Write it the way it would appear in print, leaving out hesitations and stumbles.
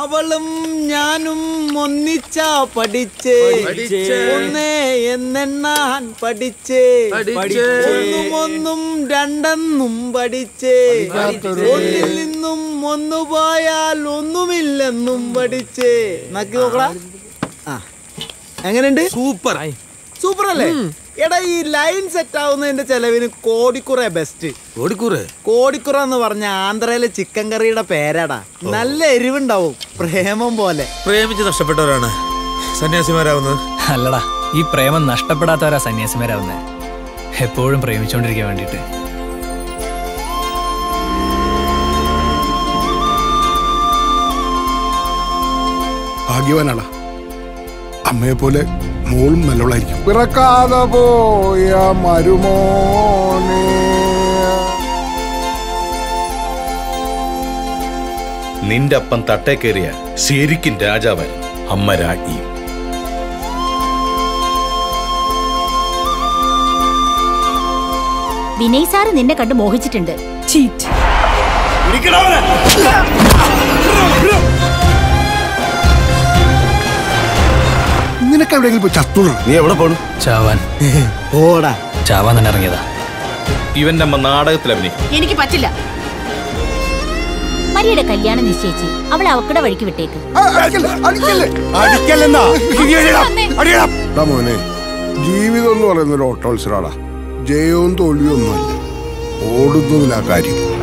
അവളും ഞാനും ഒന്നിച്ചാ പഠിച്ചേ, ഒന്നേ എന്നെണ്ണാൻ പഠിച്ചേ, ഒന്നും ഒന്നും രണ്ടെന്നും പഠിച്ചേ, ഒന്നിൽ നിന്നും ഒന്നു പോയാൽ ഒന്നുമില്ലെന്നും പഠിച്ചേ. നക്കി നോക്കടാ, ആ എങ്ങനെയുണ്ട്? സൂപ്പർ സൂപ്പർ അല്ലേ? എടാ, ഈ ലൈൻ സെറ്റ് ആവുന്നതിന്റെ ചെലവിന് കോടിക്കുറ ബെസ്റ്റ്. കോടിക്കുറ എന്ന് പറഞ്ഞ ആന്ധ്രയിലെ ചിക്കൻ കറിയുടെ പേരാടാ. നല്ല എരിവുണ്ടാവും, പ്രേമം പോലെ. പ്രേമിച്ച് നഷ്ടപ്പെട്ടവരാണ് സന്യാസിമാരാവുന്നത്. അല്ലടാ, ഈ പ്രേമം നഷ്ടപ്പെടാത്തവരാ സന്യാസിമാരാവുന്നത്, എപ്പോഴും പ്രേമിച്ചോണ്ടിരിക്കാൻ വേണ്ടിട്ട്. ഭാഗ്യവാനാടാ, അമ്മയെ പോലെ മോളും നല്ലവളായിരിക്കും. പിറക്കാതെ പോയ മരുമോനെ, നിന്റെ അപ്പം തട്ടേ കയറിയ ശരിക്കും രാജാവൻ അമ്മ രാജ്ഞി. വിനയ് സാർ നിന്നെ കണ്ട് മോഹിച്ചിട്ടുണ്ട്. ഇവന്റെ അമ്മ നാടകത്തിൽ അഭിനയിക്കും. എനിക്ക് പറ്റില്ല. മരിയുടെ കല്യാണം നിശ്ചയിച്ച് അവളെ അവക്കടെ വഴിക്ക് വിട്ടേക്ക്. ജീവിതം എന്ന് പറയുന്ന ഒരു ഓട്ടോത്സവമാണ്, ജയവും തോൽവിയൊന്നുമല്ല, ഓടുന്നതിലാ കാര്യം.